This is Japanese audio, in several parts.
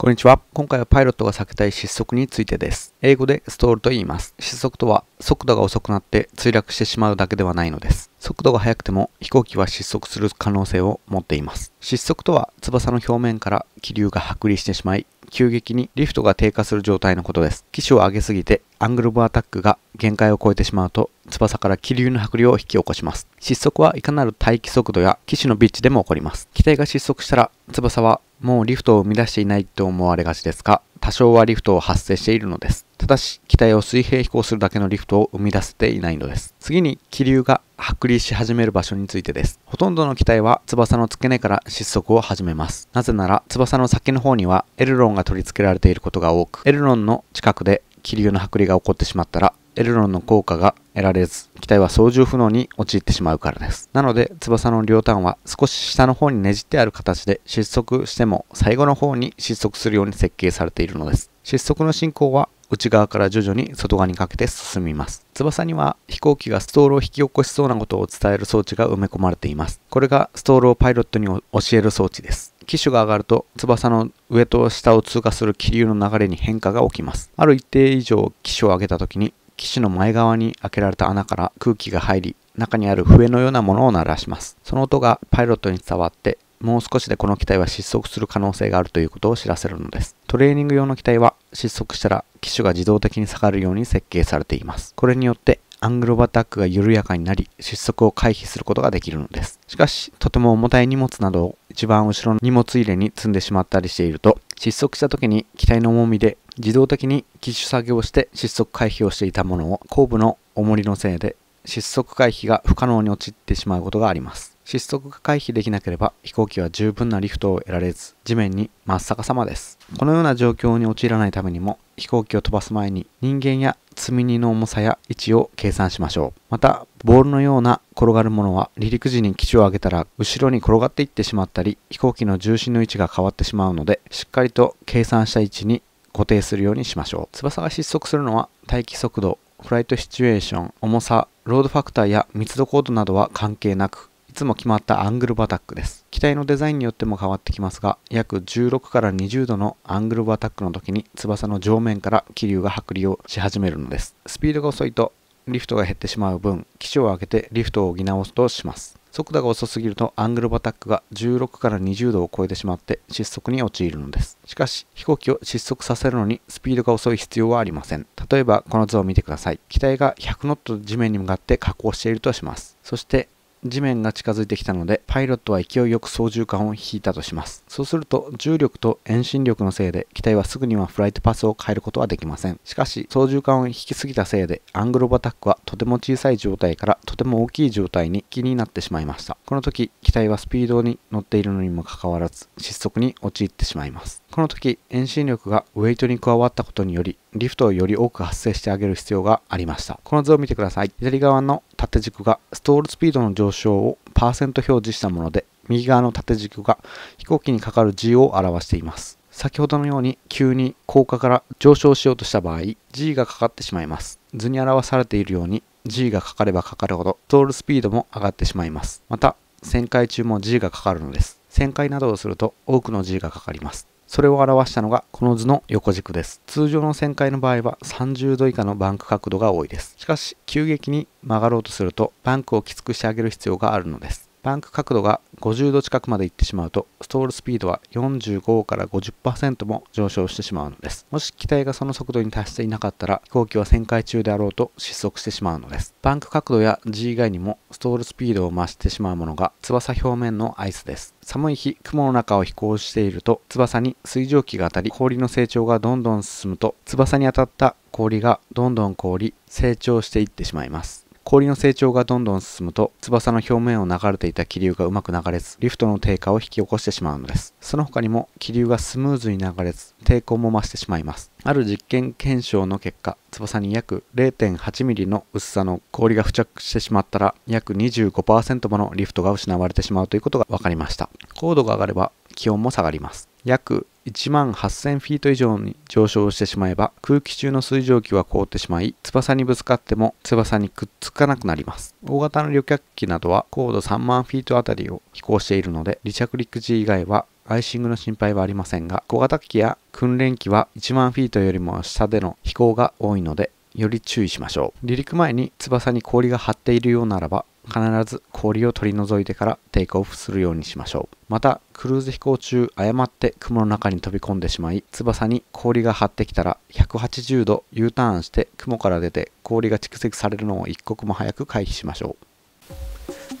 こんにちは。今回はパイロットが避けたい失速についてです。英語でストールと言います。失速とは速度が遅くなって墜落してしまうだけではないのです。速度が速くても飛行機は失速する可能性を持っています。失速とは翼の表面から気流が剥離してしまい、急激にリフトが低下する状態のことです。機種を上げすぎてアングルオブアタックが限界を超えてしまうと翼から気流の剥離を引き起こします。失速はいかなる待機速度や機種のビッチでも起こります。機体が失速したら翼はもうリフトを生み出していないと思われがちですが、多少はリフトを発生しているのです。ただし、機体を水平飛行するだけのリフトを生み出せていないのです。次に、気流が剥離し始める場所についてです。ほとんどの機体は翼の付け根から失速を始めます。なぜなら、翼の先の方にはエルロンが取り付けられていることが多く、エルロンの近くで気流の剥離が起こってしまったら、エルロンの効果が得られず、機体は操縦不能に陥ってしまうからです。なので、翼の両端は少し下の方にねじってある形で失速しても最後の方に失速するように設計されているのです。失速の進行は内側から徐々に外側にかけて進みます。翼には飛行機がストールを引き起こしそうなことを伝える装置が埋め込まれています。これがストールをパイロットに教える装置です。機種が上がると翼の上と下を通過する気流の流れに変化が起きます。ある一定以上機種を上げた時に、機種の前側に開けられた穴から空気が入り、中にある笛のようなものを鳴らします。その音がパイロットに伝わって、もう少しでこの機体は失速する可能性があるということを知らせるのです。トレーニング用の機体は失速したら機種が自動的に下がるように設計されています。これによってアングルオブアタックが緩やかになり、失速を回避することができるのです。しかし、とても重たい荷物などを一番後ろの荷物入れに積んでしまったりしていると、失速した時に機体の重みで自動的に機種作業をして失速回避をしていたものを、後部の重りのせいで失速回避が不可能に陥ってしまうことがあります。失速が回避できなければ飛行機は十分なリフトを得られず、地面に真っ逆さまです。このような状況に陥らないためにも、飛行機を飛ばす前に人間や積み荷の重さや位置を計算しましょう。また、ボールのような転がるものは離陸時に機首を上げたら後ろに転がっていってしまったり、飛行機の重心の位置が変わってしまうので、しっかりと計算した位置に固定するようにしましょう。翼が失速するのは待機速度、フライトシチュエーション、重さ、ロードファクターや密度高度などは関係なく、いつも決まったアングルオブアタックです。機体のデザインによっても変わってきますが、約16から20度のアングルオブアタックの時に翼の上面から気流が剥離をし始めるのです。スピードが遅いとリフトが減ってしまう分、機首を上げてリフトを補おうとします。速度が遅すぎるとアングルオブアタックが16から20度を超えてしまって失速に陥るのです。しかし、飛行機を失速させるのにスピードが遅い必要はありません。例えばこの図を見てください。機体が100ノット地面に向かって下降しているとします。そして、地面が近づいてきたので、パイロットは勢いよく操縦桿を引いたとします。そうすると、重力と遠心力のせいで、機体はすぐにはフライトパスを変えることはできません。しかし、操縦桿を引きすぎたせいで、アングルオブアタックはとても小さい状態からとても大きい状態に気になってしまいました。この時、機体はスピードに乗っているのにもかかわらず、失速に陥ってしまいます。この時、遠心力がウェイトに加わったことにより、リフトをより多く発生してあげる必要がありました。この図を見てください。左側の縦軸がストールスピードの上昇をパーセント表示したもので、右側の縦軸が飛行機にかかる G を表しています。先ほどのように急に降下から上昇しようとした場合、G がかかってしまいます。図に表されているように G がかかればかかるほどストールスピードも上がってしまいます。また、旋回中も G がかかるのです。旋回などをすると多くの G がかかります。それを表したのがこの図の横軸です。通常の旋回の場合は30度以下のバンク角度が多いです。しかし、急激に曲がろうとするとバンクをきつくしてあげる必要があるのです。バンク角度が50度近くまでいってしまうと、ストールスピードは45から 50% も上昇してしまうのです。もし機体がその速度に達していなかったら、飛行機は旋回中であろうと失速してしまうのです。バンク角度や G 以外にも、ストールスピードを増してしまうものが、翼表面のアイスです。寒い日、雲の中を飛行していると、翼に水蒸気が当たり、氷の成長がどんどん進むと、翼に当たった氷がどんどん凍り、成長していってしまいます。氷の成長がどんどん進むと、翼の表面を流れていた気流がうまく流れず、リフトの低下を引き起こしてしまうのです。その他にも、気流がスムーズに流れず、抵抗も増してしまいます。ある実験検証の結果、翼に約 0.8 ミリの薄さの氷が付着してしまったら、約 25% ものリフトが失われてしまうということが分かりました。高度が上がれば、気温も下がります。約18000フィート以上に上昇してしまえば、空気中の水蒸気は凍ってしまい、翼にぶつかっても翼にくっつかなくなります。大型の旅客機などは高度3万フィートあたりを飛行しているので、離着陸時以外はアイシングの心配はありませんが、小型機や訓練機は1万フィートよりも下での飛行が多いので、より注意しましょう。離陸前に翼に氷が張っているようならば、必ず氷を取り除いてからテイクオフするようにしましょう。また、クルーズ飛行中、誤って雲の中に飛び込んでしまい、翼に氷が張ってきたら、180度 U ターンして雲から出て氷が蓄積されるのを一刻も早く回避しましょう。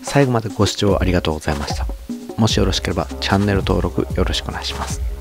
最後までご視聴ありがとうございました。もしよろしければチャンネル登録よろしくお願いします。